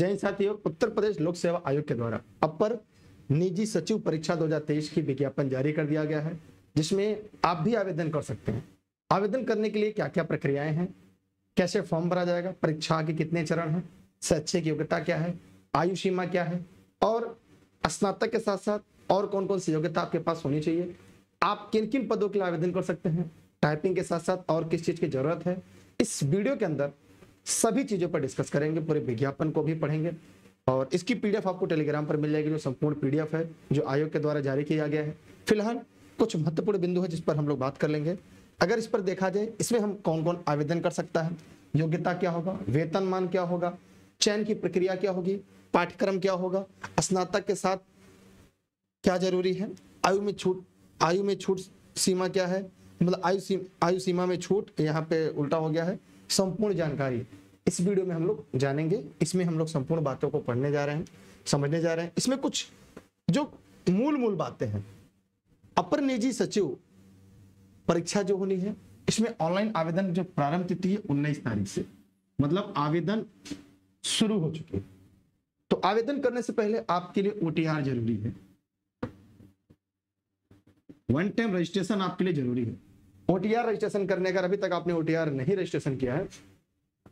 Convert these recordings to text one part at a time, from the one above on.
जैन साथियों, उत्तर प्रदेश लोक सेवा आयोग के द्वारा अपर निजी सचिव परीक्षा 2023 की विज्ञापन जारी कर दिया गया है, जिसमें आप भी आवेदन कर सकते हैं। आवेदन करने के लिए क्या क्या प्रक्रियाएं हैं, कैसे फॉर्म भरा जाएगा, परीक्षा के कितने चरण हैं, शैक्षिक योग्यता क्या है, आयु सीमा क्या है और स्नातक के साथ साथ और कौन कौन सी योग्यता आपके पास होनी चाहिए, आप किन किन पदों के लिए आवेदन कर सकते हैं, टाइपिंग के साथ साथ और किस चीज़ की जरूरत है, इस वीडियो के अंदर सभी चीज़ों पर डिस्कस करेंगे। पूरे विज्ञापन को भी पढ़ेंगे और इसकी पीडीएफ आपको टेलीग्राम पर मिल जाएगी, जो संपूर्ण पीडीएफ है जो आयोग के द्वारा जारी किया गया है। फिलहाल कुछ महत्वपूर्ण बिंदु है जिस पर हम लोग बात कर लेंगे। अगर इस पर देखा जाए, इसमें हम कौन कौन आवेदन कर सकता है, योग्यता क्या होगा, वेतनमान क्या होगा, चयन की प्रक्रिया क्या होगी, पाठ्यक्रम क्या होगा, स्नातक के साथ क्या जरूरी है, आयु में छूट सीमा क्या है, मतलब आयु सीमा में छूट, यहाँ पे उल्टा हो गया है। संपूर्ण जानकारी इस वीडियो में हम लोग जानेंगे। इसमें हम लोग संपूर्ण बातों को पढ़ने जा रहे हैं, समझने जा रहे हैं। इसमें कुछ जो मूल बातें हैं, अपर निजी सचिव परीक्षा जो होनी है, इसमें ऑनलाइन आवेदन जो प्रारंभ तिथि है 19 तारीख से, मतलब आवेदन शुरू हो चुके हैं। तो आवेदन करने से पहले आपके लिए ओटीआर जरूरी है, वन टाइम रजिस्ट्रेशन आपके लिए जरूरी है। ओटीआर रजिस्ट्रेशन करने, अगर अभी तक आपने ओटीआर नहीं रजिस्ट्रेशन किया है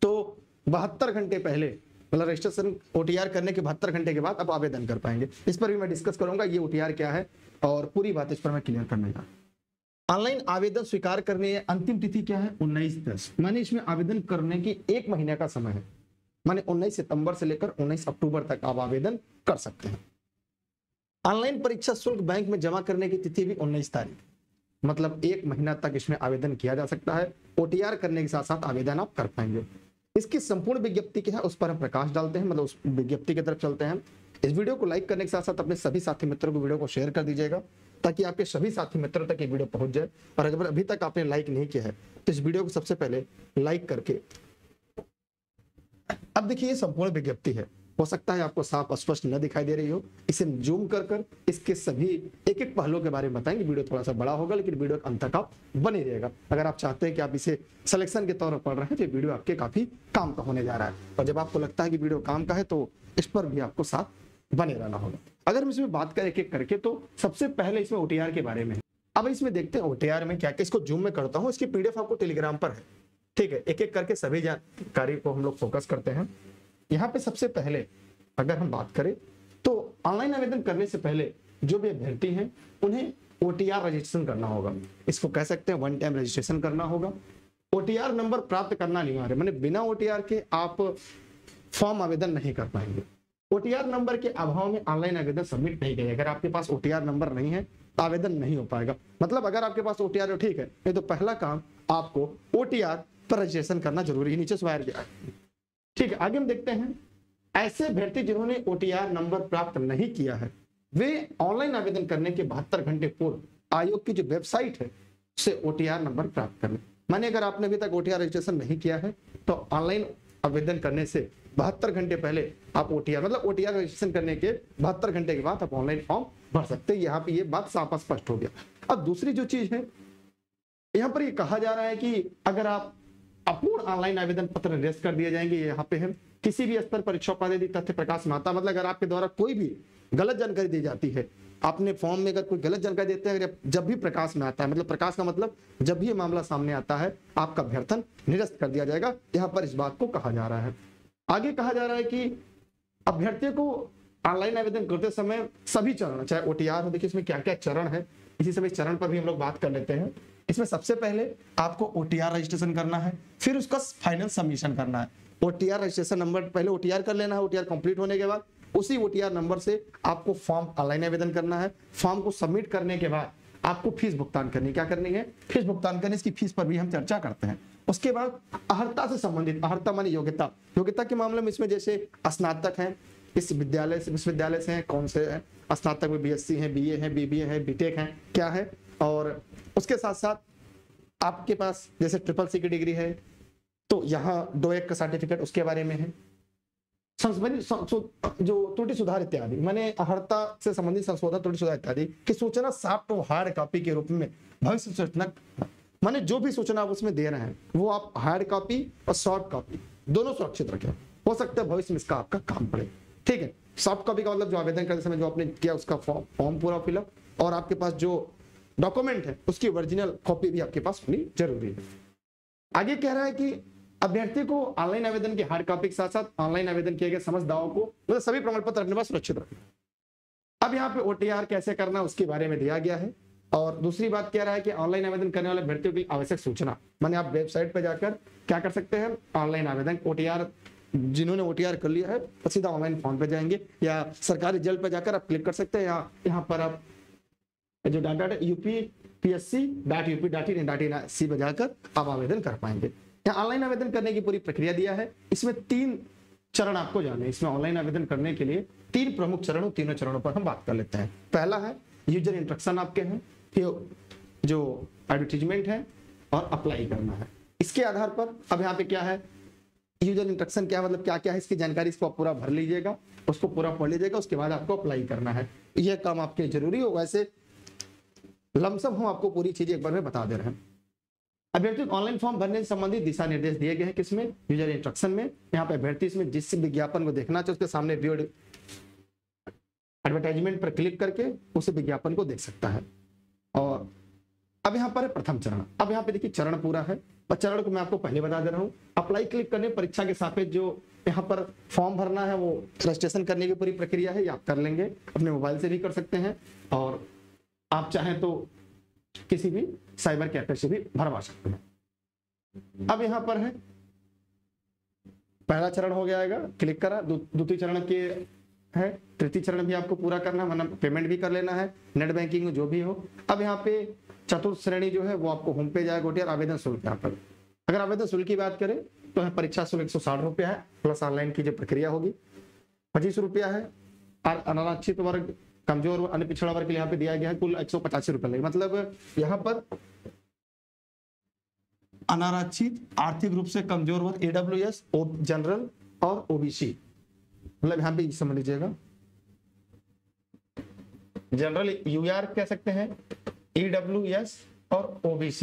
तो 72 घंटे पहले, मतलब रजिस्ट्रेशन ओटीआर करने के 72 घंटे के बाद आप आवेदन कर पाएंगे। इस पर भी मैं डिस्कस करूंगा, ये ओटीआर क्या है और पूरी बात इस पर मैं क्लियर करने जा रहा हूं। ऑनलाइन आवेदन स्वीकार करने अंतिम तिथि क्या है, 19 दस, माने इसमें आवेदन करने की 1 महीने का समय है, माने 19 सितंबर से लेकर 19 अक्टूबर तक आप आवेदन कर सकते हैं। ऑनलाइन परीक्षा शुल्क बैंक में जमा करने की तिथि भी 19 तारीख, मतलब 1 महीना तक इसमें आवेदन किया जा सकता है। ओटीआर करने के साथ साथ आवेदन आप कर पाएंगे। इसकी संपूर्ण विज्ञप्ति क्या है उस पर हम प्रकाश डालते हैं, मतलब उस विज्ञप्ति की तरफ चलते हैं। इस वीडियो को लाइक करने के साथ साथ अपने सभी साथी मित्रों को वीडियो को शेयर कर दीजिएगा, ताकि आपके सभी साथी मित्रों तक ये वीडियो पहुंच जाए। और अगर अभी तक आपने लाइक नहीं किया है तो इस वीडियो को सबसे पहले लाइक करके। अब देखिए, ये संपूर्ण विज्ञप्ति है, हो सकता है आपको साफ स्पष्ट न दिखाई दे रही हो, इसे जूम कर इसके सभी एक पहलुओं के बारे में बताएंगे। वीडियो थोड़ा सा बड़ा होगा, लेकिन वीडियो अंत तक आप बने रहिएगा। अगर आप चाहते हैं कि आप इसे सिलेक्शन के तौर पर पढ़ रहे हैं तो ये वीडियो आपके काफी काम का होने जा रहा है। और जब आपको लगता है कि वीडियो काम का है तो इस पर भी आपको साथ बने रहना होगा। अगर हम इसमें बात करें एक करके, तो सबसे पहले इसमें ओटीआर के बारे में। अब इसमें देखते हैं ओटीआर में क्या क्या, इसको जूम में करता हूँ, इसकी पीडीएफ आपको टेलीग्राम पर है। ठीक है, एक एक करके सभी जानकारी को हम लोग फोकस करते हैं। यहाँ पे सबसे पहले अगर हम बात करें तो ऑनलाइन आवेदन करने से पहले जो भी अभ्यर्थी हैं उन्हें ओटीआर रजिस्ट्रेशन करना होगा। इसको कह सकते हैं वन टाइम रजिस्ट्रेशन करना होगा। ओटीआर नंबर प्राप्त करना अनिवार्य, माने बिना ओटीआर के आप फॉर्म आवेदन नहीं कर पाएंगे। ओटीआर नंबर के अभाव में ऑनलाइन आवेदन सबमिट नहीं किया। अगर आपके पास ओटीआर नंबर नहीं है तो आवेदन नहीं हो पाएगा। मतलब अगर आपके पास ओटीआर हो ठीक है, नहीं तो पहला काम आपको ओटीआर पर रजिस्ट्रेशन करना जरूरी है। नीचे स्वायर दिया है, ठीक है। आगे हम देखते हैं, ऐसे अभ्यर्थी जिन्होंने ओटीआर नंबर प्राप्त नहीं किया है वे ऑनलाइन आवेदन करने के 72 घंटे पूर्व आयोग की जो वेबसाइट है उससे ओटीआर नंबर प्राप्त कर लें। माने अगर आपने अभी तक ओटीआर रजिस्ट्रेशन नहीं किया है तो ऑनलाइन आवेदन करने से 72 घंटे पहले आप ओटीआर, मतलब ओटीआर रजिस्ट्रेशन करने के 72 घंटे के बाद आप ऑनलाइन फॉर्म भर सकते हैं। यहाँ पे ये बात साफ स्पष्ट हो गया। अब दूसरी जो चीज है, यहाँ पर ये कहा जा रहा है कि अगर आप अपूर्ण ऑनलाइन आवेदन पत्र निरस्त कर दिए जाएंगे। यहाँ पे हम किसी भी स्तर परीक्षा प्राधिकारी तथ्य प्रकाश माता, मतलब अगर आपके द्वारा कोई भी गलत जानकारी दी जाती है, आपने फॉर्म में अगर कोई गलत जानकारी देते हैं, अगर जब भी प्रकाश में आता है, मतलब प्रकाश का मतलब जब भी ये मामला सामने आता है आपका अभ्यर्थन निरस्त कर दिया जाएगा। यहाँ पर इस बात को कहा जा रहा है। आगे कहा जा रहा है कि अभ्यर्थियों को ऑनलाइन आवेदन करते समय सभी चरण, चाहे ओटीआर हो, देखिए इसमें क्या क्या चरण है, इसी समय चरण पर भी हम लोग बात कर लेते हैं। इसमें सबसे पहले आपको ओटीआर रजिस्ट्रेशन करना है, फिर उसका फाइनल सबमिशन करना है। ओटीआर रजिस्ट्रेशन नंबर पहले ओटीआर कर लेना है, ओटीआर कंप्लीट होने के बाद उसी ओटीआर नंबर से आपको फॉर्म ऑनलाइन आवेदन करना है। फॉर्म को सबमिट करने के बाद आपको फीस भुगतान करनी, क्या करनी है, फीस भुगतान करनी, इसकी फीस पर भी हम चर्चा करते हैं। उसके बाद अर्हता से संबंधित, अर्हता माने योग्यता, योग्यता के मामले में इसमें जैसे स्नातक है, इस विद्यालय से, विश्वविद्यालय से हैं, कौन से हैं, स्नातक में बीएससी है, बीए है, बीबीए है, बीटेक है, क्या है। और उसके साथ साथ आपके पास जैसे CCC की डिग्री है तो यहाँ DOEC का सर्टिफिकेट उसके बारे में है, संशोधन जो त्रुटि सुधार इत्यादि, माने अर्हता से संबंधित संशोधन त्रुटि सुधार इत्यादि की सूचना सॉफ्ट और हार्ड कॉपी के रूप में भविष्य सूचना, माने जो भी सूचना आप उसमें दे रहे हैं वो आप हार्ड कॉपी और सॉफ्ट कॉपी दोनों सुरक्षित रखें। हो सकता है भविष्य में इसका आपका काम पड़े। ठीक है, सबका भी मतलब जो आवेदन करते समय जो आपने किया उसका फॉर्म पूरा फिलअप और आपके पास जो डॉक्यूमेंट है उसकी ओरिजिनल कॉपी भी आपके पास होनी जरूरी है। आगे कह रहा है कि अभ्यर्थी को ऑनलाइन आवेदन की हार्ड कॉपी के साथ साथ ऑनलाइन आवेदन किए गए समस्त दावों को मतलब सभी प्रमाण पत्र अपने पास सुरक्षित रखें। अब यहाँ पे OTR कैसे करना उसके बारे में दिया गया है। और दूसरी बात कह रहा है कि ऑनलाइन आवेदन करने वाले अभ्यर्थियों की आवश्यक सूचना, माने आप वेबसाइट पर जाकर क्या कर सकते हैं, ऑनलाइन आवेदन OTR, जिन्होंने OTR कर लिया है सीधा ऑनलाइन फॉर्म पे जाएंगे या सरकारी जल्द पे जाकर आप क्लिक कर सकते हैं या यहाँ पर आप जो डाटा upsc.up.in.ac पे जाकर आप आवेदन कर पाएंगे। यहाँ ऑनलाइन आवेदन करने की पूरी प्रक्रिया दिया है। इसमें 3 चरण आपको जाने हैं। इसमें ऑनलाइन आवेदन करने के लिए 3 प्रमुख चरण, तीनों चरणों पर हम बात कर लेते हैं। पहला है यूजर इंट्रक्शन आपके हैं, फिर जो एडवर्टीजमेंट है और अप्लाई करना है। इसके आधार पर अब यहाँ पे क्या है, यूजर इंट्रक्शन क्या मतलब क्या क्या है इसकी जानकारी इसको आप पूरा भर लीजिएगा, उसको पूरा पढ़ लीजिएगा, उसके बाद आपको अप्लाई करना है। यह काम आपके जरूरी हो। वैसे लमसम हम आपको पूरी चीजें एक बार में बता दे रहे हैं। अभ्यर्थी ऑनलाइन फॉर्म भरने से संबंधित दिशा निर्देश दिए गए हैं किसमें, यूजर इंट्रक्शन में। यहाँ पे अभ्यर्थी इसमें जिस विज्ञापन को देखना चाहे उसके सामने व्यू एडवर्टाइजमेंट पर क्लिक करके उसे विज्ञापन को देख सकता है। और अब यहाँ पर प्रथम चरण, अब यहाँ पे देखिए चरण पूरा है, चरण को मैं आपको पहले बता दे रहा हूँ। अप्लाई क्लिक करने परीक्षा के सापेक्ष जो यहाँ पर फॉर्म भरना है वो रजिस्ट्रेशन करने की पूरी प्रक्रिया है, ये आप कर लेंगे, अपने मोबाइल से भी कर सकते हैं और आप चाहें तो किसी भी साइबर कैफे से भी भरवा सकते हैं। अब यहाँ पर है पहला चरण हो गया है, क्लिक करा, दूसरे चरण के है, तृतीय चरण भी आपको पूरा करना है, मतलब पेमेंट भी कर लेना है, नेट बैंकिंग जो भी हो। अब यहाँ पे चतुर्थ श्रेणी जो है वो आपको होम पेज आएगा और आवेदन शुल्क यहाँ पर। अगर आवेदन शुल्क की बात करें तो यहाँ परीक्षा शुल्क 160 रुपया है प्लस ऑनलाइन की जो प्रक्रिया होगी 25 रुपया है और अनारक्षित वर्ग, कमजोर और अन्य पिछड़ा वर्ग के लिए यहाँ पे दिया गया है कुल 185 रुपया लगेगा। मतलब यहाँ पर अनारक्षित, आर्थिक रूप से कमजोर वर्ग, AWS, जनरल और OBC, मतलब यहाँ पे समझ लीजिएगा जनरल UR कह सकते हैं, EWS और OBC,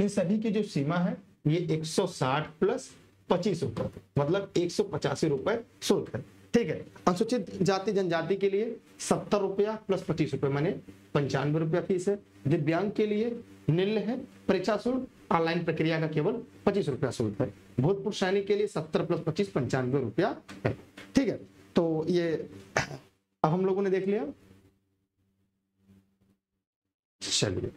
इन सभी की जो सीमा है ये 160 प्लस 25 ऊपर मतलब 185 रुपए शुल्क है। ठीक है, अनुसूचित जाति जनजाति के लिए 70 रुपया प्लस 25 रुपये माने 95 रुपया फीस है। दिव्यांग के लिए निम्न है परीक्षा शुल्क, ऑनलाइन प्रक्रिया का केवल 25 रुपया शुल्क है। भूतपूर्व सैनिक के लिए 70 प्लस 25 95 रुपया है। ठीक है, तो ये अब हम लोगों ने देख लिया। चलिए,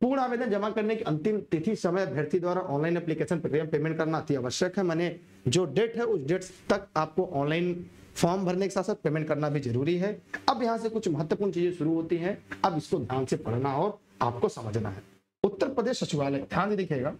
पूर्ण आवेदन जमा करने की अंतिम तिथि समय अभ्यर्थी द्वारा ऑनलाइन एप्लीकेशन प्रक्रिया में पेमेंट करना अति आवश्यक है, माने जो डेट है उस डेट तक आपको ऑनलाइन फॉर्म भरने के साथ साथ पेमेंट करना भी जरूरी है। अब यहाँ से कुछ महत्वपूर्ण चीजें शुरू होती हैं, अब इसको ध्यान से पढ़ना और आपको समझना है। उत्तर प्रदेश सचिवालय, ध्यान से देखिएगा,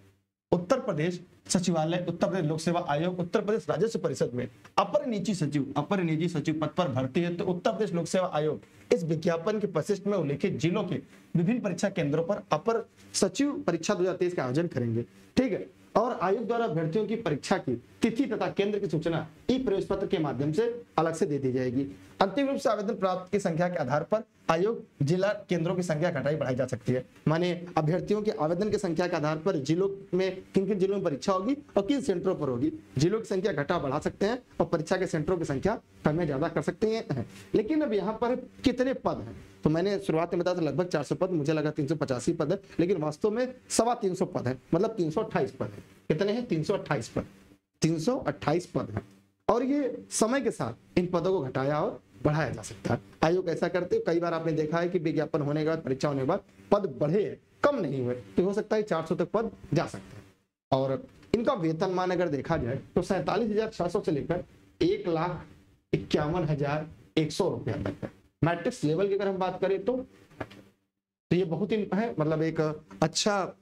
उत्तर प्रदेश सचिवालय, उत्तर प्रदेश लोक सेवा आयोग, उत्तर प्रदेश राजस्व परिषद में अपर निजी सचिव, अपर निजी सचिव पद पर भर्ती है तो उत्तर प्रदेश लोक सेवा आयोग इस विज्ञापन के प्रशिष्ट में उल्लेखित जिलों के विभिन्न परीक्षा केंद्रों पर अपर सचिव परीक्षा 2023 का आयोजन करेंगे। ठीक है, और आयोग द्वारा अभ्यर्थियों की परीक्षा की तिथि तथा केंद्र की सूचना ई प्रवेश पत्र के माध्यम से अलग से दे दी जाएगी। अंतिम रूप से आवेदन प्राप्त की संख्या के आधार पर आयोग जिला केंद्रों की संख्या घटाई बढ़ाई जा सकती है, माने अभ्यर्थियों के आवेदन की संख्या के आधार पर जिलों में किन किन जिलों में परीक्षा होगी और किन सेंटरों पर होगी, जिलों की संख्या घटा बढ़ा सकते हैं और परीक्षा के सेंटरों की संख्या कम ज्यादा कर सकते हैं। लेकिन अब यहाँ पर कितने पद हैं, तो मैंने शुरुआत में बताया था लगभग 400 पद, मुझे लगा 385 पद है, लेकिन वास्तव में 325 पद है, मतलब 328 पद है। कितने हैं, 328 पद, 328 पद है। और ये समय के साथ इन पदों को घटाया और बढ़ाया जा सकता है। आयोग ऐसा करते हैं, कई बार आपने देखा है कि विज्ञापन होने के बाद, परीक्षा होने के बाद पद बढ़े कम नहीं हुए, तो हो सकता है 400 तक पद जा सकते हैं। और इनका वेतनमान अगर देखा जाए तो 47,600 से लेकर 1,51,100 रुपया तक है। मैट्रिक्स लेवल की अगर हम बात करें तो ये बहुत ही है, मतलब एक अच्छा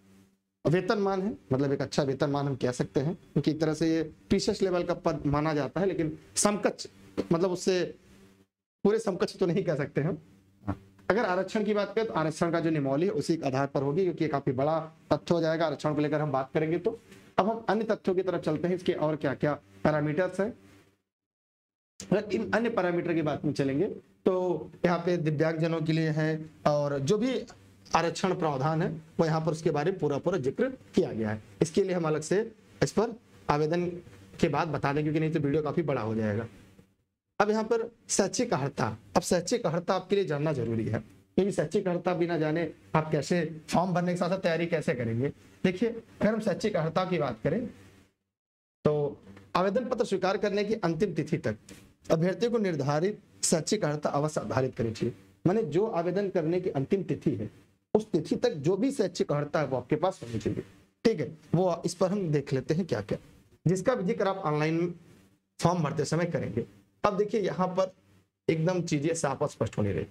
वेतनमान है, मतलब एक अच्छा वेतनमान हम कह सकते हैं, क्योंकि एक तरह से ये पीसीएस लेवल का पद माना जाता है, लेकिन समकक्ष मतलब उससे पूरे समकक्ष तो नहीं कह सकते हम। अगर आरक्षण की बात करें तो आरक्षण का जो नियमावली है उसी के आधार पर होगी, क्योंकि काफी बड़ा तथ्य हो जाएगा आरक्षण को लेकर हम बात करेंगे। तो अब हम अन्य तथ्यों की तरफ चलते हैं, इसके और क्या क्या पैरामीटर्स है। अगर इन अन्य पैरामीटर की बात में चलेंगे तो यहाँ पे दिव्यांगजनों के लिए है और जो भी आरक्षण प्रावधान है वो यहाँ पर उसके बारे में पूरा पूरा जिक्र किया गया है। इसके लिए हम अलग से इस पर आवेदन के बाद बता दें, क्योंकि नहीं तो वीडियो काफी बड़ा हो जाएगा। अब यहाँ पर शैक्षिक अर्हता, अब शैक्षिक अर्हता आपके लिए जानना जरूरी है, क्योंकि शैक्षिक अर्हता बिना जाने आप कैसे फॉर्म भरने के साथ साथ तैयारी कैसे करेंगे। देखिए, अगर हम शैक्षिक अर्हता की बात करें तो आवेदन पत्र स्वीकार करने की अंतिम तिथि तक अभ्यर्थी को निर्धारित शैक्षिक अर्हता अवश्य आधारित करनी चाहिए। माने जो आवेदन करने की अंतिम तिथि है उस तिथि तक जो भी शैक्षिक अर्हता है वो आपके पास होनी चाहिए। ठीक है, वो इस पर हम देख लेते हैं क्या क्या, जिसका भी जिक्र आप ऑनलाइन फॉर्म भरते समय करेंगे। अब देखिए यहाँ पर एकदम चीजें साफ और स्पष्ट होनी रही।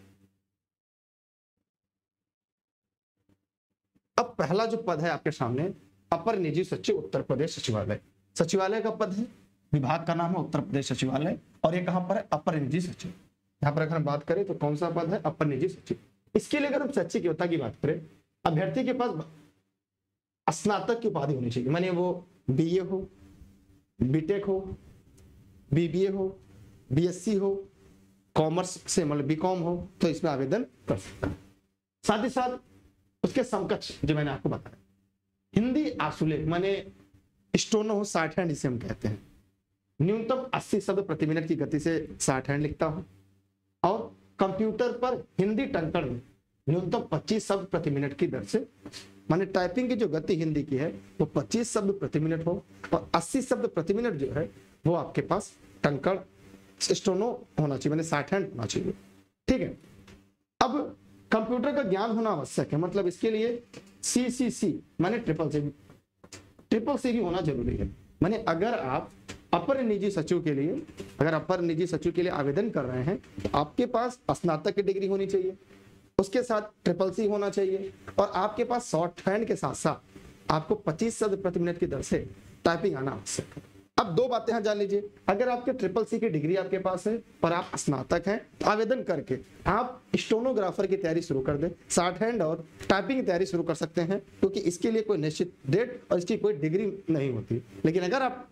अब पहला जो पद है आपके सामने अपर निजी सचिव उत्तर प्रदेश सचिवालय, सचिवालय का पद है, विभाग का नाम है उत्तर प्रदेश सचिवालय, और ये कहाँ पर है, अपर निजी सचिव। यहाँ पर अगर हम बात करें तो कौन सा पद है, अपर निजी सचिव। इसके लिए अगर हम शैक्षिक योग्यता की बात करें, अभ्यर्थी के पास स्नातक की उपाधि होनी चाहिए, माने वो बीए हो, बीटेक हो, बीबीए हो, बीएससी हो, कॉमर्स से मतलब बीकॉम हो, तो इसमें आवेदन कर सकता है। साथ ही साथ उसके समकक्ष जो मैंने आपको बताया, हिंदी आसुले माने स्टोनो हो, 60 हैंड इसे हम कहते हैं, न्यूनतम 80 शब्द प्रति मिनट की गति से 60 हैंड लिखता हो, और कंप्यूटर पर हिंदी टंकण में न्यूनतम 25 शब्द प्रति मिनट की दर से, माने टाइपिंग की जो गति हिंदी की है वो 25 शब्द प्रति मिनट हो और 80 शब्द प्रति मिनट जो है वो आपके पास टंकण स्टोनो होना चाहिए, माने 60 हैंड होना चाहिए। ठीक है, अब कंप्यूटर का ज्ञान होना आवश्यक है, मतलब इसके लिए CCC माने ट्रिपल सी भी होना जरूरी है। माने अगर आप अपर निजी सचिव के लिए आवेदन कर रहे हैं तो आपके पास स्नातक की डिग्री होनी चाहिए, उसके साथ CCC होना चाहिए, और आपके पास शॉर्ट हैंड के साथ साथ आपको 25 शब्द प्रति मिनट की दर से टाइपिंग आना आवश्यक है। अब दो बातें यहाँ जान लीजिए, अगर आपके CCC की डिग्री आपके पास है और आप स्नातक हैं तो आवेदन करके आप स्टेनोग्राफर की तैयारी शुरू कर दें, शॉर्ट हैंड और टाइपिंग की तैयारी शुरू कर सकते हैं, क्योंकि इसके लिए कोई निश्चित डेट और इसकी कोई डिग्री नहीं होती। लेकिन अगर आप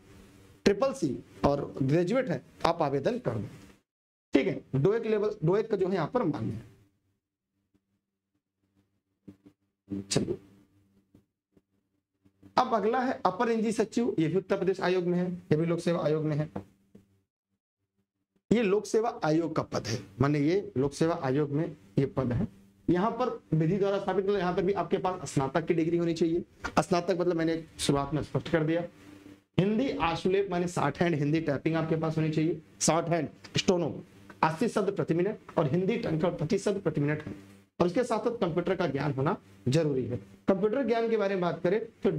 CCC और ग्रेजुएट हैं आप आवेदन कर दें। ठीक है, डोएक लेवल, डोएक का जो है यहाँ पर मान्य है। चलिए, अब अगला है अपर निजी सचिव, ये भी उत्तर प्रदेश आयोग में है, ये भी लोक सेवा आयोग में है। ये लोक सेवा आयोग का पद है, माने ये लोक सेवा आयोग में ये पद है। यहाँ पर विधि द्वारा स्थापित, यहाँ पर भी आपके पास स्नातक की डिग्री होनी चाहिए। स्नातक मतलब मैंने शुरुआत में स्पष्ट कर दिया। हिंदी आशुलेप माने 60 हैंड हिंदी टाइपिंग आपके पास होनी चाहिए, 60 हैंड स्टोनो 80 शब्द प्रति मिनट और हिंदी टंकण 25 शब्द प्रति मिनट है, और उसके साथ साथ कंप्यूटर का ज्ञान होना जरूरी है। कंप्यूटर ज्ञान के बारे में बात करें तो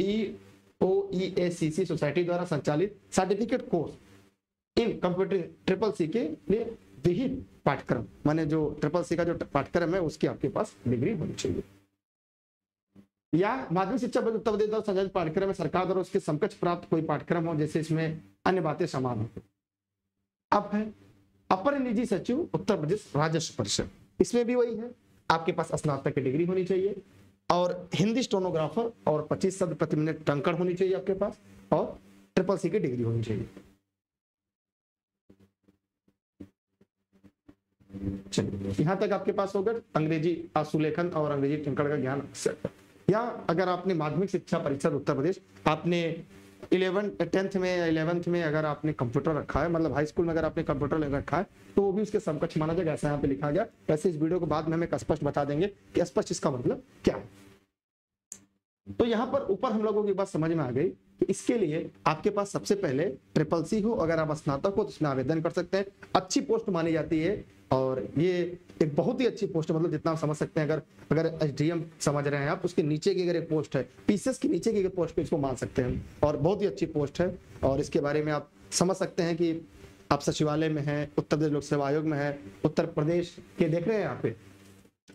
DOEACC सोसाइटी द्वारा संचालित certificate course in computer CCC के लिए विहित पाठ्यक्रम, माने जो CCC का जो पाठ्यक्रम है उसकी आपके पास डिग्री होनी चाहिए। या माध्यमिक शिक्षा बोर्ड उत्तर प्रदेश द्वारा संचालित पाठ्यक्रम में सरकार द्वारा उसके समकक्ष प्राप्त कोई पाठ्यक्रम हो, जैसे इसमें अन्य बातें समान हो। अब है अपर निजी सचिव उत्तर प्रदेश राजस्व परिषद, इसमें भी वही है, आपके पास स्नातक की डिग्री होनी चाहिए और हिंदी स्टेनोग्राफर और 25 शब्द प्रति मिनट टंकण होनी चाहिए आपके पास, और CCC की डिग्री होनी चाहिए। चलिए, यहाँ तक आपके पास होगा अंग्रेजी आशुलेखन और अंग्रेजी टंकण का ज्ञान। या अगर आपने माध्यमिक शिक्षा परिषद उत्तर प्रदेश, आपने 11th में अगर आपने कंप्यूटर रखा है, मतलब हाई स्कूल में अगर आपने कंप्यूटर ले रखा है तो वो भी उसके समकक्ष माना जाएगा, ऐसा यहाँ पे लिखा गया। वैसे इस वीडियो को बाद में हम एक स्पष्ट बता देंगे कि स्पष्ट इसका मतलब क्या है। तो यहाँ पर ऊपर हम लोगों की बात समझ में आ गई कि इसके लिए आपके पास सबसे पहले CCC हो, अगर आप स्नातक हो तो उसमें आवेदन कर सकते हैं। अच्छी पोस्ट मानी जाती है और ये एक बहुत ही अच्छी पोस्ट, मतलब जितना आप समझ सकते हैं, अगर HDM समझ रहे हैं आप, उसके नीचे की अगर एक पोस्ट है, PCS के नीचे की पोस्ट पे इसको मान सकते हैं, और बहुत ही अच्छी पोस्ट है। और इसके बारे में आप समझ सकते हैं कि आप सचिवालय में हैं, उत्तर प्रदेश लोक सेवा आयोग में हैं, उत्तर प्रदेश के देख रहे हैं यहाँ पे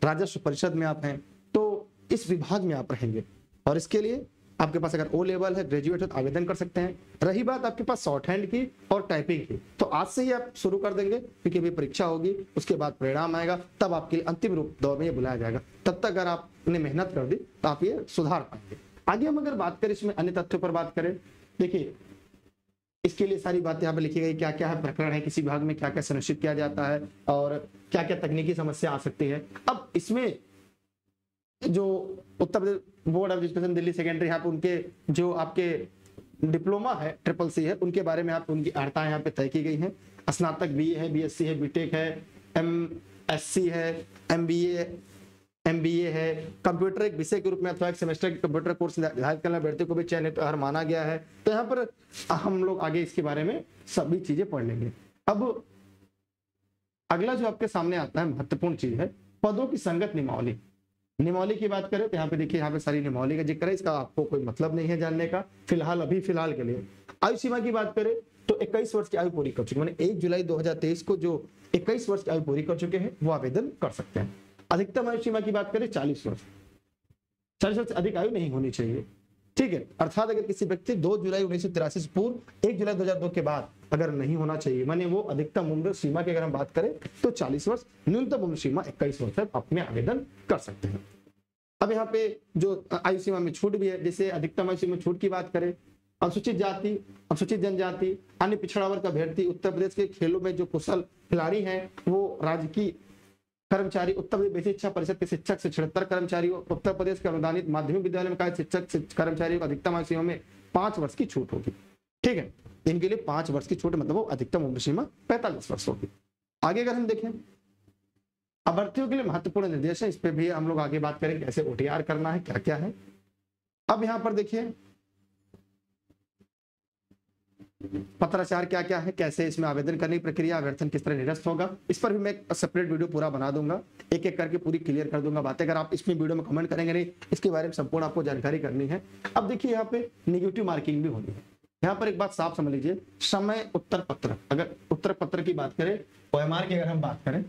राजस्व परिषद में आप हैं, तो इस विभाग में आप रहेंगे। और इसके लिए आपके पास अगर O लेवल है, ग्रेजुएट है तो आवेदन कर सकते हैं। रही बात आपके पास शॉर्ट हैंड की और टाइपिंग की, तो आज से ही आप शुरू कर देंगे, क्योंकि अभी परीक्षा होगी, उसके बाद परिणाम आएगा, तब आपके लिए अंतिम रूप दौर में ये बुलाया जाएगा। तब तक अगर आपने मेहनत कर दी तो आप ये सुधार पाएंगे। आगे हम अगर बात करें, इसमें अन्य तथ्यों पर बात करें, देखिए इसके लिए सारी बातें यहाँ पर लिखी गई, क्या क्या है, प्रकरण है, किसी विभाग में क्या क्या सुनिश्चित किया जाता है और क्या क्या तकनीकी समस्या आ सकती है। अब इसमें जो Uttar Pradesh board of education Delhi secondary, यहाँ पर उनके जो आपके डिप्लोमा है ट्रिपल सी है उनके बारे में आप उनकी अर्हताएं यहाँ पे तय की गई हैं। स्नातक बीए है, बीएससी है, बीटेक है, एमएससी है, एमबीए है। कंप्यूटर एक विषय के रूप में अथवा एक सेमेस्टर कंप्यूटर कोर्स निर्धारित करना व्यक्ति को भी चयनित अर्ह माना गया है। तो यहाँ पर हम लोग आगे इसके बारे में सभी चीजें पढ़ लेंगे। अब अगला जो आपके सामने आता है महत्वपूर्ण चीज है पदों की संगत नियमावली। नियमावली की बात करें तो यहाँ पे देखिए यहाँ पे सारी नियमावली का जिक्र है, इसका आपको कोई मतलब नहीं है जानने का फिलहाल अभी फिलहाल के लिए। आयु सीमा की बात करें तो 21 वर्ष की आयु पूरी कर चुकी है, मैंने 1 जुलाई 2023 को जो 21 वर्ष की आयु पूरी कर चुके हैं वो आवेदन कर सकते हैं। अधिकतम आयु सीमा की बात करें 40 वर्ष, 40 वर्ष से अधिक आयु नहीं होनी चाहिए, ठीक है। अर्थात अगर किसी व्यक्ति 2 जुलाई 1983 से पूर्व 1 जुलाई 2002 के बाद अगर नहीं होना चाहिए, माने वो अधिकतम उम्र सीमा की अगर हम बात करें तो 40 वर्ष, न्यूनतम उम्र सीमा 21 वर्ष तक अपने आवेदन कर सकते हैं। अब यहाँ पे जो आयु सीमा में छूट भी है, जैसे अधिकतम आयु सीमा में छूट की बात करें अनुसूचित जाति, अनुसूचित जनजाति, अन्य पिछड़ा वर्ग अभ्यर्थी, उत्तर प्रदेश के खेलों में जो कुशल खिलाड़ी है वो राजकीय कर्मचारी, उत्तर प्रदेश बेसिक शिक्षा परिषद के शिक्षक से 76 कर्मचारियों, उत्तर प्रदेश के अनुदानित माध्यमिक विद्यालय में कार्य शिक्षक कर्मचारियों को अधिकतम आयु सीमा में 5 वर्ष की छूट होगी, ठीक है। इनके लिए 5 वर्ष की छूट मतलब वो अधिकतम उम्र सीमा 45 वर्ष होगी। आगे अगर हम देखें अभ्यर्थियों के लिए महत्वपूर्ण निर्देश है, इस पर भी हम लोग आगे बात करेंगे कैसे OTR करना है, क्या क्या है। अब यहाँ पर देखिए पत्राचार क्या क्या है, कैसे इसमें आवेदन करने की प्रक्रिया, आवेदन किस तरह निरस्त होगा, इस पर भी मैं एक सेपरेट वीडियो पूरा बना दूंगा, एक एक करके पूरी क्लियर कर दूंगा बातें। अगर आप इसमें वीडियो में कमेंट करेंगे नहीं, इसके बारे में संपूर्ण आपको जानकारी करनी है। अब देखिए यहाँ पे निगेटिव मार्किंग भी होनी है। यहाँ पर एक बात साफ समझ लीजिए, समय उत्तर पत्र, अगर उत्तर पत्र की बात करें OMR की अगर हम बात करें,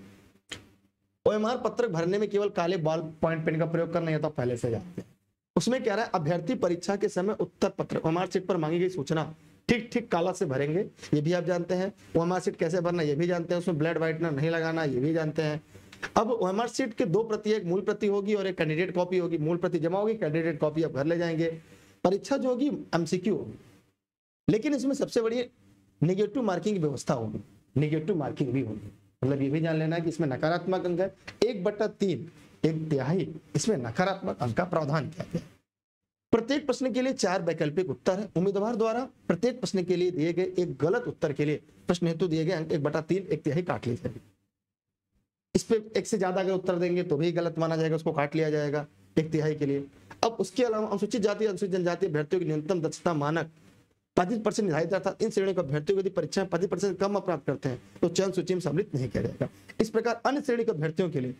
OMR पत्र भरने में केवल काले बॉल पॉइंट पेन का प्रयोग करना है तो पहले से जानते हैं। उसमें क्या रहा है, अभ्यर्थी परीक्षा के समय उत्तर पत्र OMR शीट पर मांगी गई सूचना ठीक ठीक काला से भरेंगे, ये भी आप जानते हैं। OMR शीट कैसे भरना ये भी जानते हैं, उसमें ब्लड व्हाइटनर नहीं लगाना ये भी जानते हैं। अब OMR शीट के 2 प्रति, एक मूल प्रति होगी और एक कैंडिडेट कॉपी होगी। मूल प्रति जमा होगी, कैंडिडेट कॉपी आप घर ले जाएंगे। परीक्षा जो होगी MCQ होगी, लेकिन इसमें सबसे बड़ी निगेटिव मार्किंग की व्यवस्था होगी, निगेटिव मार्किंग भी होगी। मतलब ये भी जान लेना कि इसमें नकारात्मक अंक है 1/3, 1/3 इसमें नकारात्मक अंक का प्रावधान किया गया है। प्रत्येक प्रश्न के लिए 4 वैकल्पिक उत्तर है। उम्मीदवार द्वारा प्रत्येक प्रश्न के लिए दिए गए एक गलत उत्तर के लिए प्रश्न हेतु दिए गए अंक 1/3, 1/3 काट लिए जाएंगे। इस पे एक से ज्यादा अगर उत्तर देंगे तो भी गलत माना जाएगा, उसको काट लिया जाएगा 1/3 के लिए। अब उसके अलावा अनुसूचित जाति, अनुसूचित जनजाति अभ्यर्थियों की न्यूनतम दक्षता मानक 25% निर्धारित था। इन श्रेणियों के अभ्यर्थियों यदि परीक्षा में 25% कम प्राप्त करते हैं तो चयन सूची में सम्मिलित नहीं किया जाएगा। इस प्रकार अन्य श्रेणी के अभ्यर्थियों के लिए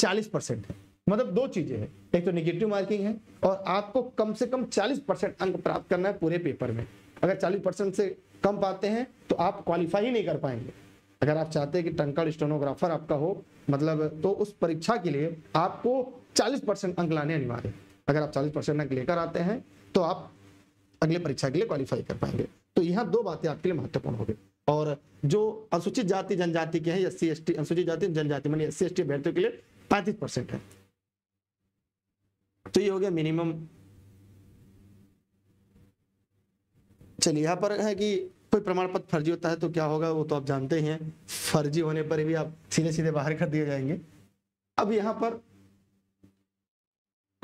40% है। मतलब 2 चीजें हैं, एक तो नेगेटिव मार्किंग है और आपको कम से कम 40% अंक प्राप्त करना है पूरे पेपर में। अगर 40% से कम पाते हैं तो आप क्वालिफाई ही नहीं कर पाएंगे। अगर आप चाहते हैं कि टंकड़ स्टेनोग्राफर आपका हो मतलब, तो उस परीक्षा के लिए आपको 40% अंक लाने अनिवार्य है। अगर आप 40% अंक लेकर आते हैं तो आप अगले परीक्षा के लिए क्वालिफाई कर पाएंगे। तो यहाँ 2 बातें आपके लिए महत्वपूर्ण होगी। और जो अनुसूचित जाति जनजाति के हैं, SC ST, अनुसूचित जाति जनजाति मानी SC ST अभ्यर्थियों के लिए 35% है। तो ये हो गया मिनिमम। चलिए यहाँ पर है कि कोई प्रमाण पत्र फर्जी होता है तो क्या होगा वो तो आप जानते ही हैं, फर्जी होने पर भी आप सीधे सीधे बाहर कर दिए जाएंगे। अब यहाँ पर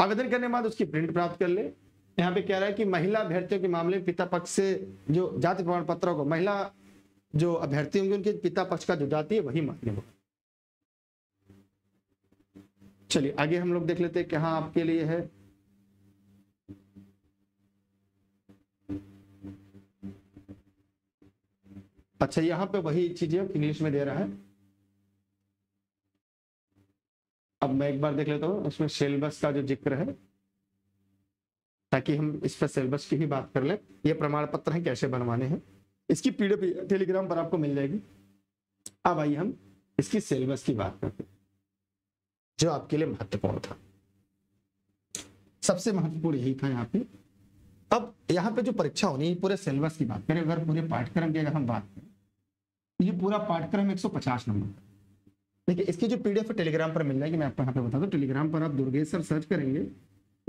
आवेदन करने के बाद उसकी प्रिंट प्राप्त कर ले। यहाँ पे कह रहा है कि महिला अभ्यर्थियों के मामले में पिता पक्ष से जो जाति प्रमाण पत्रों को, महिला जो अभ्यर्थी होंगे उनके पिता पक्ष का जो जाति है वही मान्य होगा। चलिए आगे हम लोग देख लेते हैं कहाँ आपके लिए है। अच्छा यहाँ पे वही चीजें इंग्लिश में दे रहा है। अब मैं एक बार देख लेता हूँ उसमें सिलेबस का जो जिक्र है, ताकि हम इस पर सिलेबस की ही बात कर लें। ये प्रमाण पत्र है कैसे बनवाने हैं, इसकी PDF टेलीग्राम पर आपको मिल जाएगी। अब आइए हम इसकी सिलेबस की बात करते हैं जो आपके लिए महत्वपूर्ण था, सबसे महत्वपूर्ण यही था यहाँ पे। अब यहाँ पे जो परीक्षा होनी है पूरे सिलेबस की बात करें, अगर पूरे पाठ्यक्रम की अगर हम बात करें, ये पूरा पाठ्यक्रम 150 नंबर। देखिए इसकी जो PDF टेलीग्राम पर मिल जाएगी, मैं आपको यहाँ पे बता दूं, टेलीग्राम पर आप दुर्गेश सर सर्च करेंगे,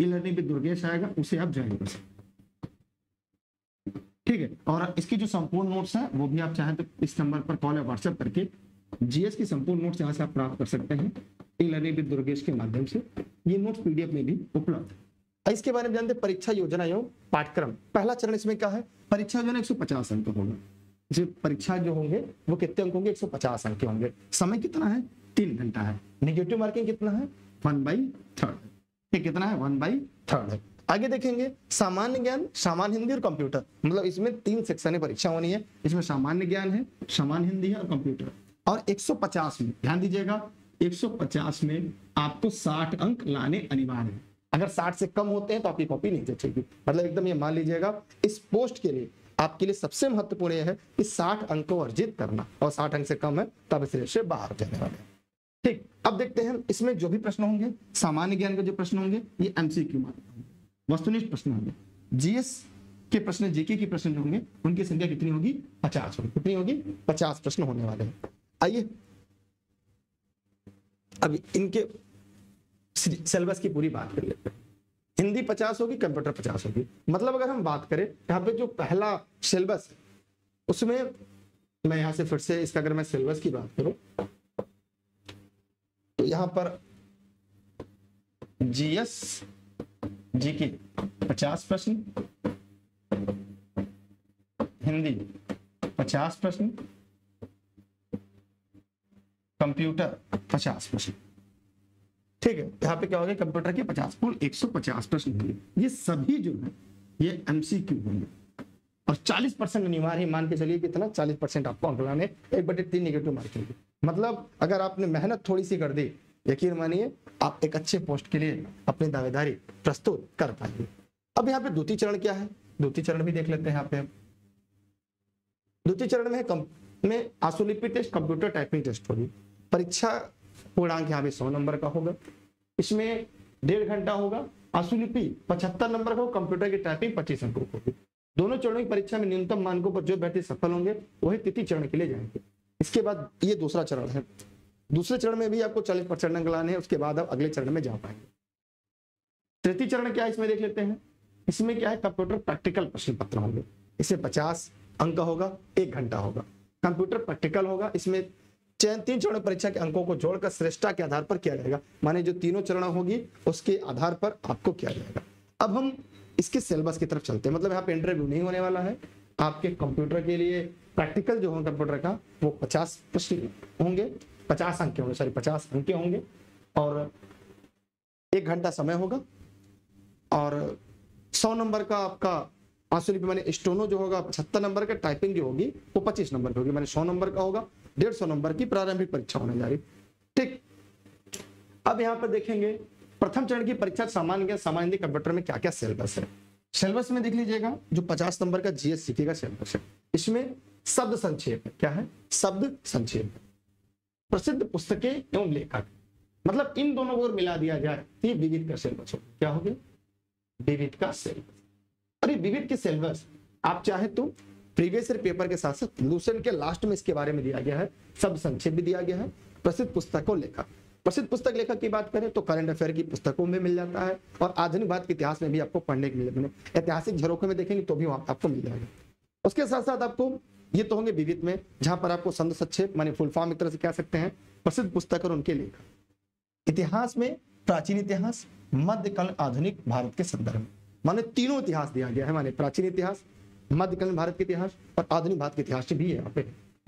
ई-लर्निंग पे दुर्गेश आएगा, उसे आप ज्वाइन कर सकते, ठीक है। और इसकी जो संपूर्ण नोट्स है वो भी आप चाहें तो इस नंबर पर कॉल या व्हाट्सएप करके GS की संपूर्ण नोट्स यहाँ से आप प्राप्त कर सकते हैं, ई-लर्निंग विद दुर्गेश के माध्यम से। ये नोट्स PDF में भी उपलब्ध है। इसके बारे में जानते हैं परीक्षा योजना एवं पाठ्यक्रम। पहला चरण इसमें क्या है, परीक्षा योजना 150 अंक होगा, जो परीक्षा जो होंगे वो कितने अंक होंगे, 150 अंक होंगे। समय कितना है, 3 घंटा है। नेगेटिव मार्किंग कितना है, 1/3, कितना है, 1/3 है। आगे देखेंगे सामान्य ज्ञान, सामान्य हिंदी और कंप्यूटर, मतलब इसमें 3 सेक्शन परीक्षा होनी है। इसमें सामान्य ज्ञान है, सामान्य हिंदी है और कंप्यूटर। और 150 में ध्यान दीजिएगा, 150 में आपको 60 अंक लाने अनिवार्य है। अगर 60 से कम होते हैं तो आपकी कॉपी नहीं जचेगी, मतलब एकदम ये मान लीजिएगा। इस पोस्ट के लिए आपके लिए सबसे महत्वपूर्ण यह है कि 60 अंक को अर्जित करना, और 60 अंक से कम है तब इस रेस से बाहर जाने वाले हैं। ठीक, अब देखते हैं इसमें जो भी प्रश्न होंगे, सामान्य ज्ञान के जो प्रश्न होंगे ये एमसीक्यू होंगे, वस्तुनिष्ठ प्रश्न होंगे। जीएस के प्रश्न, जीके के प्रश्न होंगे, उनकी संख्या कितनी होगी, 50 होगी। कितनी होगी, 50 प्रश्न होने वाले हैं। आइए अब इनके सिलेबस की पूरी बात कर लेते हैं। हिंदी 50 होगी, कंप्यूटर 50 होगी। मतलब अगर हम बात करें यहाँ पे जो पहला सिलेबस है उसमें, मैं यहाँ से फिर से इसका अगर मैं सिलेबस की बात करूं तो यहाँ पर जीएस जीके 50 प्रश्न, हिंदी 50 प्रश्न, कंप्यूटर 50 प्रश्न। ठीक है, यहाँ पे क्या होगा, कंप्यूटर के 50 कुल 150 प्रश्न होंगे। ये सभी जो है ये एमसीक्यू होंगे, और 40% अनिवार्य मान के चलिए। कितना, 40% आपको अंक लाने, 1/3 नेगेटिव मार्किंग। मतलब अगर आपने मेहनत थोड़ी सी कर दी, यकीन मानिए आप एक अच्छे पोस्ट के लिए अपनी दावेदारी प्रस्तुत कर पाएंगे। अब यहाँ पे द्वितीय चरण क्या है, द्वितीय चरण भी देख लेते हैं। यहाँ पे द्वितीय चरण में आशुलिपि टेस्ट, कंप्यूटर टाइपिंग टेस्ट होगी। परीक्षा पूर्णांक यहाँ पे 100 नंबर का होगा, इसमें 1.5 घंटा होगा। आशुलिपि 75 नंबर का हो, कंप्यूटर की टाइपिंग 25 अंक होगी। दोनों चरणों की परीक्षा में न्यूनतम मानकों पर जो व्यक्ति सफल होंगे वही तृतीय चरण के लिए जाएंगे। इसके बाद ये दूसरा चरण है, दूसरे चरण में भी आपको 40% अंक लाने हैं, उसके बाद आप अगले चरण में जा पाएंगे। तृतीय चरण क्या है इसमें देख लेते हैं। इसमें क्या है, कंप्यूटर प्रैक्टिकल प्रश्न पत्र होंगे, इसमें 50 अंक होगा, 1 घंटा होगा। कंप्यूटर प्रैक्टिकल होगा, इसमें चयन 3 चरण परीक्षा के अंकों को जोड़कर श्रेष्ठता के आधार पर किया जाएगा। माने जो तीनों चरण होगी उसके आधार पर आपको किया जाएगा। अब हम इसके सिलेबस की तरफ चलते हैं, मतलब यहाँ पे इंटरव्यू नहीं होने वाला है। आपके कंप्यूटर के लिए प्रैक्टिकल जो होगा कंप्यूटर का वो 50 प्रश्न होंगे, 50 अंक होंगे, सॉरी 50 अंक होंगे, और 1 घंटा समय होगा। और 100 नंबर का आपका आशुलिपि माने स्टोनो जो होगा, 75 नंबर का, टाइपिंग जो होगी वो 25 नंबर की होगी, माने 100 नंबर का होगा। 150 नंबर की प्रारंभिक परीक्षा होने जा रही। ठीक, अब यहाँ पर देखेंगे प्रथम चरण की परीक्षा सामान्य सामान्य कंप्यूटर में क्या क्या सिलेबस है। सिलेबस में देख लीजिएगा जो 50 नंबर का जीएससीके का सिलेबस है, इसमें शब्द संक्षेप है। क्या है, शब्द संक्षेप, प्रसिद्ध पुस्तकें एवं लेखक, मतलब इन दोनों को मिला दिया जाए तो ये विविध का सिलेबस होगा। क्या होगा, विविध का सिलेबस। और ये विविध के सिलेबस आप चाहे तो प्रीवियस ईयर पेपर के साथ साथ लूसेंट के लास्ट में इसके बारे में दिया गया है। शब्द संक्षेप भी दिया गया है, प्रसिद्ध पुस्तकों लेखक, प्रसिद्ध पुस्तक लेखक की बात करें तो करंट अफेयर की पुस्तकों में मिल जाता है, और आधुनिक भारत के इतिहास में भी आपको पढ़ने के लिए, ऐतिहासिक झरोखों में देखेंगे तो भी वहां आपको मिल जाएगा। उसके साथ साथ आपको ये तो होंगे विविध में, जहां पर आपको शब्द संक्षेप माने फुल फॉर्म एक तरह से कह सकते हैं, प्रसिद्ध पुस्तक और उनके लेखक। इतिहास में प्राचीन इतिहास, मध्यकालीन, आधुनिक भारत के संदर्भ में, माने तीनों इतिहास दिया गया है, माने प्राचीन इतिहास, मध्यकालीन भारत के इतिहास और आधुनिक भारत के इतिहास भी है यहाँ पे।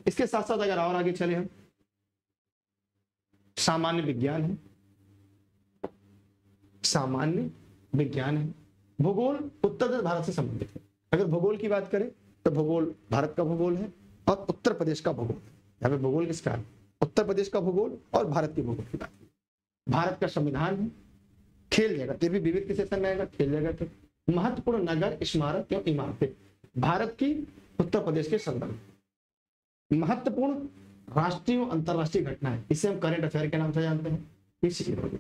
इसके साथ साथ अगर और आगे चले हम, सामान्य विज्ञान है, सामान्य विज्ञान है। भूगोल उत्तर भारत से संबंधित है। अगर भूगोल की बात करें तो भूगोल भारत का भूगोल है और उत्तर प्रदेश का भूगोल। यहाँ पे भूगोल किसका है, उत्तर प्रदेश का भूगोल और भारत के भूगोल की बात है। भारत का संविधान है, खेल जगत, ये भी विविध के सेशन में आएगा। खेल जगत, महत्वपूर्ण नगर, स्मारक एवं इमारतें, भारत की उत्तर प्रदेश के संदर्भ। महत्वपूर्ण राष्ट्रीय और अंतरराष्ट्रीय घटनाएं, इसे हम करंट अफेयर के नाम से जानते हैं।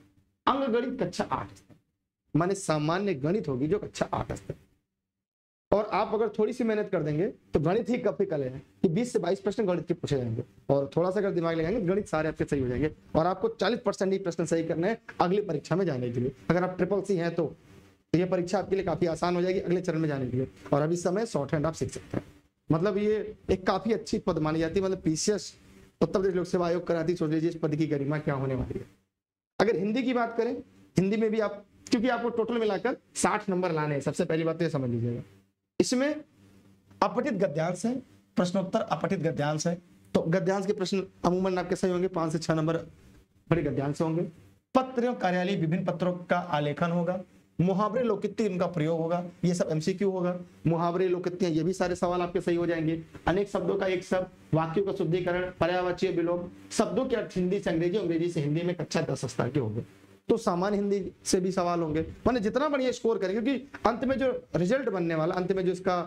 अंकगणित कक्षा 8 माने सामान्य गणित होगी जो कक्षा 8 है, और आप अगर थोड़ी सी मेहनत कर देंगे तो गणित ही काफी कल है कि 20 से 22 प्रश्न गणित के पूछे जाएंगे, और थोड़ा सा अगर दिमाग लगाएंगे गणित सारे आपके सही हो जाएंगे। और आपको 40% ही प्रश्न सही करने हैं अगली परीक्षा में जाने के लिए। अगर आप CCC हैं तो ये परीक्षा आपके लिए काफी आसान हो जाएगी अगले चरण में जाने के लिए। और अभी समय शॉर्ट हैंड आप सीख सकते हैं, मतलब ये एक काफी अच्छी पद मानी जाती है, मतलब PCS उत्तर प्रदेश लोक सेवा आयोग कराती। सोच लीजिए इस पद की गरिमा क्या होने वाली है। अगर हिंदी की बात करें, हिंदी में भी आप क्योंकि आपको टोटल मिलाकर 60 नंबर लाने हैं। सबसे पहली बात ये समझ लीजिएगा, इसमें अपठित गद्यांश है, प्रश्नोत्तर अपठित गद्यांश है, तो गद्यांश के प्रश्न अमूमन आपके सही होंगे, 5 से 6 नंबर बड़े गद्यांश होंगे। पत्र एवं कार्यालय विभिन्न पत्रों का आलेखन होगा, मुहावरे लोकोक्ति इनका प्रयोग होगा, ये सब एमसीक्यू होगा। मुहावरे लोकोक्तियां ये भी सारे सवाल आपके सही हो जाएंगे। अनेक शब्दों का एक शब्द, वाक्यों का शुद्धिकरण, पर्यायवाची विलोम, शब्दों के अर्थ हिंदी से अंग्रेजी, अंग्रेजी से हिंदी में कक्षा 10 स्तर के होंगे, तो सामान्य हिंदी से भी सवाल होंगे। माने जितना बढ़िया स्कोर करेंगे, क्योंकि अंत में जो रिजल्ट बनने वाला, अंत में जो इसका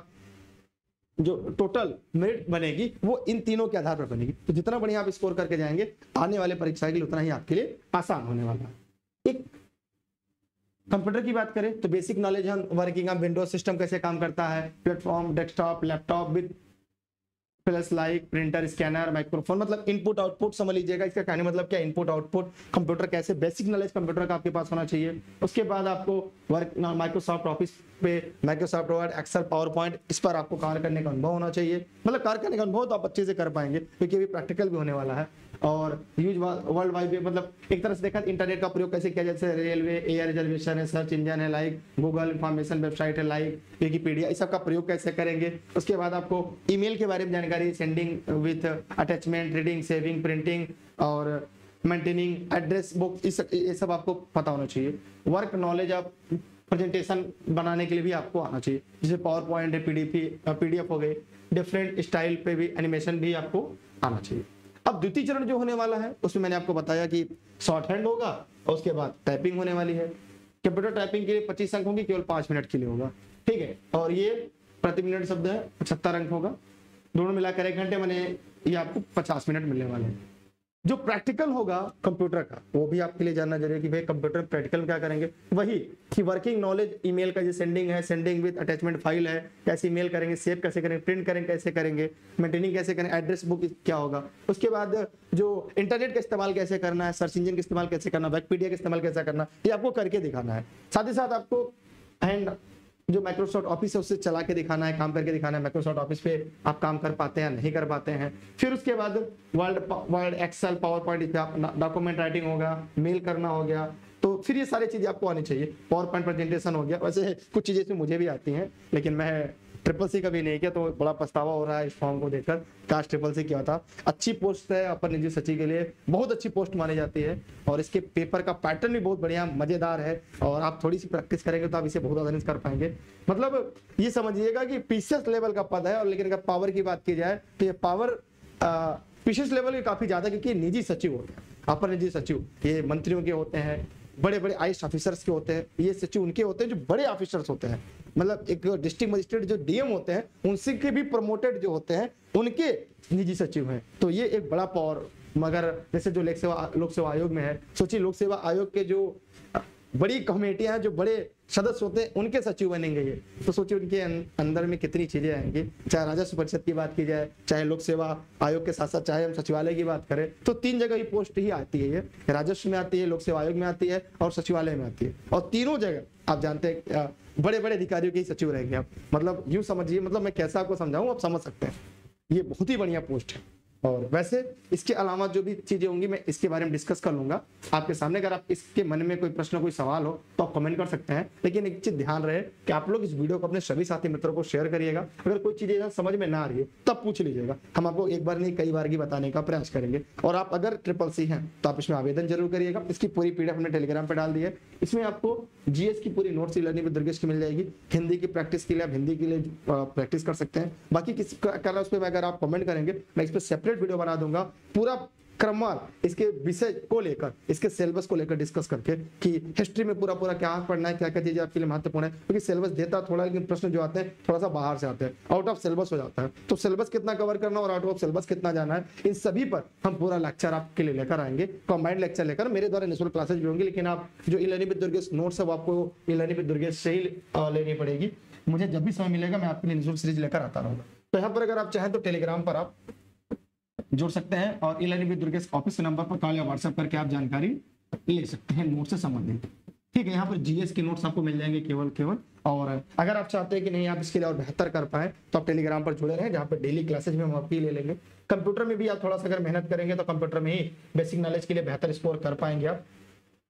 जो टोटल मेरिट बनेगी वो इन तीनों के आधार पर बनेगी। तो जितना बढ़िया आप स्कोर करके जाएंगे, आने वाले परीक्षा के लिए उतना ही आपके लिए आसान होने वाला। एक कंप्यूटर की बात करें तो बेसिक नॉलेज है, वर्किंग ऑफ विंडोज सिस्टम कैसे काम करता है, platform, desktop, laptop with plus like, printer, scanner, microphone, मतलब इनपुट आउटपुट समझ लीजिएगा। इसका कहने मतलब क्या, इनपुट आउटपुट कंप्यूटर कैसे, बेसिक नॉलेज कंप्यूटर का आपके पास होना चाहिए। उसके बाद आपको वर्क माइक्रोसॉफ्ट ऑफिस पे, Microsoft Word, Excel, PowerPoint, इस पर आपको कार्य करने का अनुभव होना चाहिए। मतलब कार्य करने का अनुभव तो आप अच्छे से कर पाएंगे, क्योंकि अभी प्रैक्टिकल भी होने वाला है। और यूज वर्ल्ड वाइड वे, मतलब एक तरह से देखा इंटरनेट का प्रयोग कैसे किया जाए, जैसे रेलवे, एयर रिजर्वेशन है, सर्च इंजन है लाइक गूगल, इंफॉर्मेशन वेबसाइट है लाइक विकिपीडिया, इस सब का प्रयोग कैसे करेंगे। उसके बाद आपको ईमेल के बारे में जानकारी, sending with attachment, reading, saving, printing और मेंटेनिंग एड्रेस बुक, ये सब आपको पता होना चाहिए। वर्क नॉलेज, आप प्रेजेंटेशन बनाने के लिए भी आपको आना चाहिए, जैसे पावर पॉइंट है, पीडीएफ हो गए, डिफरेंट स्टाइल पे भी एनिमेशन भी आपको आना चाहिए। अब द्वितीय चरण जो होने वाला है उसमें मैंने आपको बताया कि शॉर्ट हैंड होगा और उसके बाद टाइपिंग होने वाली है। कंप्यूटर टाइपिंग के लिए 25 अंक होंगे, केवल 5 मिनट के लिए होगा, ठीक है। और ये प्रति मिनट शब्द है, 75 अंक होगा, दोनों मिलाकर 1 घंटे मैंने ये आपको 50 मिनट मिलने वाले हैं। जो प्रैक्टिकल होगा कंप्यूटर का वो भी आपके लिए जानना जरूरी है कि भाई कंप्यूटर प्रैक्टिकल क्या करेंगे। वही कि वर्किंग नॉलेज, ईमेल का जो सेंडिंग है, सेंडिंग विद अटैचमेंट फाइल है, कैसे ईमेल करेंगे, सेव कैसे करेंगे, प्रिंट करेंगे कैसे करेंगे, मेंटेनिंग कैसे करेंगे, एड्रेस बुक क्या होगा। उसके बाद जो इंटरनेट का इस्तेमाल कैसे करना है, सर्च इंजन का इस्तेमाल कैसे करना, विकिपीडिया का इस्तेमाल कैसे करना, ये आपको करके दिखाना है। साथ ही साथ आपको हैंड जो माइक्रोसॉफ्ट ऑफिस है उससे चला के दिखाना है, काम करके दिखाना है, माइक्रोसॉफ्ट ऑफिस पे आप काम कर पाते हैं नहीं कर पाते हैं। फिर उसके बाद Word, Excel, PowerPoint, document writing होगा, मेल करना हो गया, तो फिर ये सारी चीज़ें आपको आनी चाहिए। पावर पॉइंट प्रेजेंटेशन हो गया, वैसे कुछ चीज़ें इसमें मुझे भी आती हैं, लेकिन मैं ट्रिपल C कभी नहीं किया, तो बड़ा पछतावा हो रहा है इस फॉर्म को देखकर, काश ट्रिपल C किया था। अच्छी पोस्ट है अपर निजी सचिव के लिए, बहुत अच्छी पोस्ट मानी जाती है, और इसके पेपर का पैटर्न भी बहुत बढ़िया मजेदार है, और आप थोड़ी सी प्रैक्टिस करेंगे तो आप इसे बहुत आसानी से कर पाएंगे। मतलब ये समझिएगा कि पीसीएस लेवल का पद है, और लेकिन अगर पावर की बात की जाए तो ये पावर पीसीएस लेवल के काफी ज्यादा, क्योंकि निजी सचिव होते हैं, अपर निजी सचिव ये मंत्रियों के होते हैं, बड़े बड़े आईएएस ऑफिसर्स के होते हैं, ये सचिव उनके होते हैं जो बड़े ऑफिसर्स होते हैं, मतलब एक डिस्ट्रिक्ट मजिस्ट्रेट जो डीएम होते हैं उनसे के भी प्रमोटेड जो होते हैं उनके निजी सचिव हैं, तो ये एक बड़ा पावर। मगर जैसे जो लोक सेवा आयोग में है, सोचिए लोक सेवा आयोग के जो बड़ी कमेटियां हैं, जो बड़े सदस्य होते हैं उनके सचिव बनेंगे ये, तो सोचिए उनके अंदर में कितनी चीजें आएंगी। चाहे राजस्व परिषद की बात की जाए, चाहे लोक सेवा आयोग के साथ साथ चाहे हम सचिवालय की बात करें, तो 3 जगह ये पोस्ट ही आती है, ये राजस्व में आती है, लोक सेवा आयोग में आती है और सचिवालय में आती है, और तीनों जगह आप जानते हैं बड़े बड़े अधिकारियों के ही सचिव रहेंगे आप। मतलब यूँ समझिए, मतलब मैं कैसा आपको समझाऊँ आप समझ सकते हैं, ये बहुत ही बढ़िया पोस्ट है। और वैसे इसके अलावा जो भी चीजें होंगी मैं इसके बारे में डिस्कस कर लूंगा आपके सामने। अगर आप इसके मन में कोई प्रश्न, कोई सवाल हो तो आप कमेंट कर सकते हैं, लेकिन एक चीज ध्यान रहे कि आप लोग इस वीडियो को अपने सभी साथी मित्रों को शेयर करिएगा। अगर कोई चीजें समझ में ना आ रही है तब पूछ लीजिएगा, हम आपको एक बार नहीं कई बार की बताने का प्रयास करेंगे। और आप अगर ट्रिपल C हैं तो आप इसमें आवेदन जरूर करिएगा, इसकी पूरी PDF हमने टेलीग्राम पर डाल दी है। इसमें आपको GS की पूरी नोट्स लर्निंग विद दुर्गेश की मिल जाएगी, हिंदी की प्रैक्टिस के लिए आप हिंदी के लिए प्रैक्टिस कर सकते हैं। बाकी किस कलर उस पर अगर आप कमेंट करेंगे मैं इस पर सेपरेट वीडियो बना दूंगा, पूरा क्रमवार इसके विषय को लेकर, इसके सिलेबस को लेकर डिस्कस करके कि हिस्ट्री में पूरा पूरा क्या पढ़ना है, क्या क्या चीजें आपके लिए महत्वपूर्ण है, क्योंकि सिलेबस देता थोड़ा, लेकिन प्रश्न जो आते हैं थोड़ा सा बाहर से आते हैं, आउट ऑफ सिलेबस हो जाता है, तो सिलेबस कितना कवर करना और आउट ऑफ सिलेबस कितना जाना है, इन सभी पर हम पूरा लेक्चर आपके लिए लेकर आएंगे, कॉम्बाइंड लेक्चर लेकर। मेरे द्वारा निःशुल्क क्लासेज भी होंगी, लेकिन आप जो ई-लर्निंग विद दुर्गेश नोट्स है वो आपको ई-लर्निंग विद दुर्गेश से ही लेनी पड़ेगी। मुझे जब भी समय मिलेगा मैं आपके लिए निःशुल्क सीरीज लेकर आता रहूँगा। तो यहाँ पर अगर आप चाहें तो टेलीग्राम पर आप जोड़ सकते हैं, और e learning with Durgesh office number पर कॉल या व्हाट्सएप करके आप जानकारी ले सकते हैं नोट से संबंधित, ठीक है। यहाँ पर GS के नोट्स आपको मिल जाएंगे केवल। और अगर आप चाहते हैं कि नहीं आप इसके लिए और बेहतर कर पाए तो आप टेलीग्राम पर जुड़े रहें, जहाँ पर डेली क्लासेज में हम आपकी ले लेंगे। कंप्यूटर में भी आप थोड़ा सा अगर मेहनत करेंगे तो कंप्यूटर में ही बेसिक नॉलेज के लिए बेहतर स्कोर कर पाएंगे आप।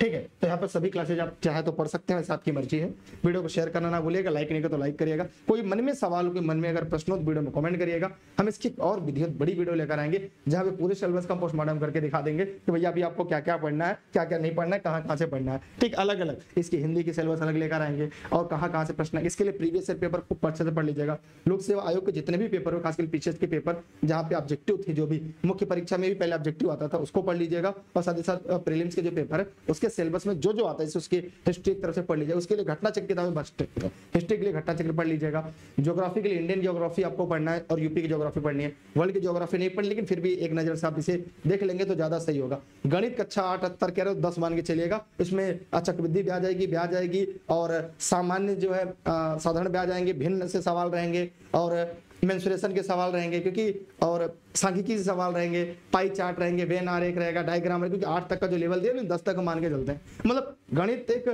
ठीक है। तो यहाँ पर सभी क्लासेज आप चाहे तो पढ़ सकते हैं, आपकी मर्जी है। वीडियो को शेयर करना ना भूलिएगा, लाइक नहीं कर तो लाइक करिएगा। कोई मन में सवाल, कोई मन में अगर प्रश्न हो तो वीडियो में कमेंट करिएगा। हम इसकी और बड़ी वीडियो लेकर आएंगे जहाँ पे पूरे सिलेबस का पोस्टमार्टम करके दिखा देंगे कि भैया अभी आपको क्या क्या पढ़ना है, क्या क्या नहीं पढ़ना है, कहाँ कहाँ से पढ़ना है, ठीक अलग अलग। इसकी हिंदी की सिलेबस अलग लेकर आएंगे और कहाँ से प्रश्न है। इसके लिए प्रीवियस ईयर पेपर खूब अच्छे से पढ़ लीजिएगा। लोक सेवा आयोग के जितने भी पेपर हो, खासकर पीछे के पेपर जहाँ पे ऑब्जेक्टिव थे, जो भी मुख्य परीक्षा में भी पहले ऑब्जेक्टिव आता था, उसको पढ़ लीजिएगा। और साथ ही साथ प्रीलिम्स के जो पेपर है उसके सिलेबस में जो जो आता है उसकी हिस्ट्री की तरफ से पढ़ लीजिएगा। उसके लिए घटना चक्र किताबें, हिस्ट्री के लिए घटना चक्र पढ़ लीजिएगा। ज्योग्राफी के लिए इंडियन ज्योग्राफी आपको पढ़ना है और यूपी की ज्योग्राफी पढ़नी है। वर्ल्ड की ज्योग्राफी नहीं पढ़नी, लेकिन फिर भी एक नजर से आप इसे देख लेंगे तो ज्यादा सही होगा। गणित कक्षा 8 अत्तर कह रहे हो 10 मान के चलिएगा। इसमें चक्रवृद्धि ब्याज आएगी और सामान्य जो है साधारण ब्याज आएंगे, भिन्न से सवाल रहेंगे और मेंसुरेशन के सवाल रहेंगे क्योंकि, और सांख्यिकी से सवाल रहेंगे, पाई चार्ट रहेंगे, वेन आरेख रहेगा, डायग्राम रहेगा, क्योंकि 8 तक का जो लेवल दिया 10 तक मान के चलते हैं। मतलब गणित एक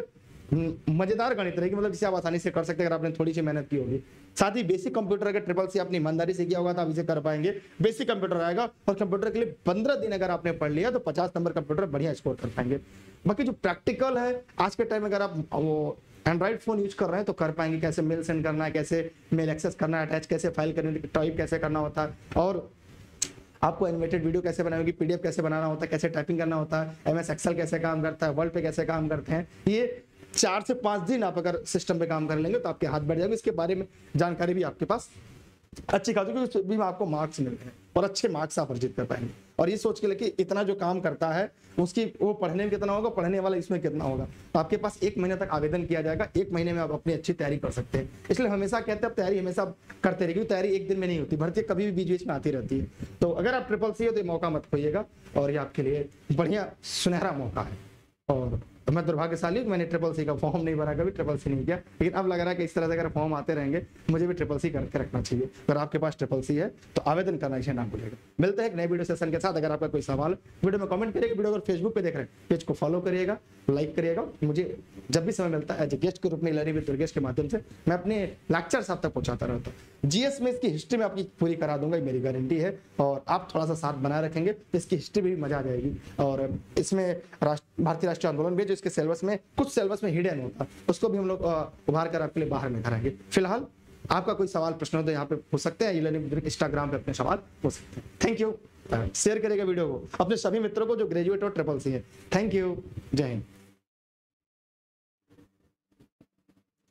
मजेदार गणित रहेगी, मतलब जिसे आप आसानी से कर सकते हैं अगर आपने थोड़ी सी मेहनत की होगी। साथ ही बेसिक कंप्यूटर अगर ट्रिपल सी आपने ईमानदारी से किया होगा तो आप इसे कर पाएंगे। बेसिक कंप्यूटर आएगा और कंप्यूटर के लिए 15 दिन अगर आपने पढ़ लिया तो 50 नंबर कंप्यूटर बढ़िया स्कोर कर पाएंगे। बाकी जो प्रैक्टिकल है, आज के टाइम अगर आप वो एंड्रॉइड फोन यूज कर रहे हैं तो कर पाएंगे। कैसे मेल सेंड करना है, कैसे मेल एक्सेस करना है, अटैच कैसे फाइल करनी, टाइप कैसे करना होता है, और आपको एनिमेटेड वीडियो कैसे बनाएगी, पीडीएफ कैसे बनाना होता है, कैसे टाइपिंग करना होता है, एमएस एक्सेल कैसे काम करता है, वर्ड पे कैसे काम करते हैं। ये 4 से 5 दिन आप अगर सिस्टम पे काम कर लेंगे तो आपके हाथ बैठ जाएंगे। इसके बारे में जानकारी भी आपके पास अच्छी खासी, क्योंकि भी आपको मार्क्स मिल रहे हैं और अच्छे मार्क्स आप अर्जित कर पाएंगे। और ये सोच के लेके इतना जो काम करता है उसकी वो पढ़ने में कितना होगा, पढ़ने वाला इसमें कितना होगा, तो आपके पास 1 महीने तक आवेदन किया जाएगा। 1 महीने में आप अपनी अच्छी तैयारी कर सकते हैं। इसलिए हमेशा कहते हैं तैयारी हमेशा करते रहिए, तैयारी एक दिन में नहीं होती, भर्ती कभी भी बीच बीच में आती रहती है। तो अगर आप ट्रिपल सी हो तो ये मौका मत खोइएगा और ये आपके लिए बढ़िया सुनहरा मौका है। और मैं दुर्भाग्यशाली हूँ, मैंने ट्रिपल सी का फॉर्म नहीं भरा, कभी ट्रिपल सी नहीं किया, लेकिन अब लग रहा है कि इस तरह से अगर फॉर्म आते रहेंगे मुझे भी ट्रिपल सी करके रखना चाहिए। अगर आपके पास ट्रिपल सी है तो आवेदन करना इसे ना भूलिएगा। मिलते हैं एक नए वीडियो सेशन के साथ। अगर आपका कोई सवाल, वीडियो में कमेंट करिएगा। वीडियो अगर फेसबुक पे देख रहे हैं, पेज को फॉलो करिएगा, लाइक करिएगा। मुझे जब भी समय मिलता है एज ए गेस्ट के रूप में लर्निंग विद दुर्गेश के माध्यम से मैं अपने लेक्चर्स आप तक पहुँचाता रहता हूँ। जीएस में इसकी हिस्ट्री में आपकी पूरी करा दूंगा, मेरी गारंटी है। और आप थोड़ा सा साथ बनाए रखेंगे तो इसकी हिस्ट्री भी मजा आ जाएगी। और इसमें भारतीय राष्ट्रीय आंदोलन भी इसके सिलेबस में, कुछ सिलेबस में हिडन होता, उसको भी हम लोग उभार कर आपके लिए बाहर निकालेंगे। फिलहाल आपका कोई सवाल प्रश्न हो तो यहाँ पे पूछ सकते हैं, इंस्टाग्राम पे अपने सवाल पूछ सकते हैं। Thank you. शेयर करेगा वीडियो को अपने सभी मित्रों को जो ग्रेजुएट और ट्रिपल सी है। Thank you. जय हिंद।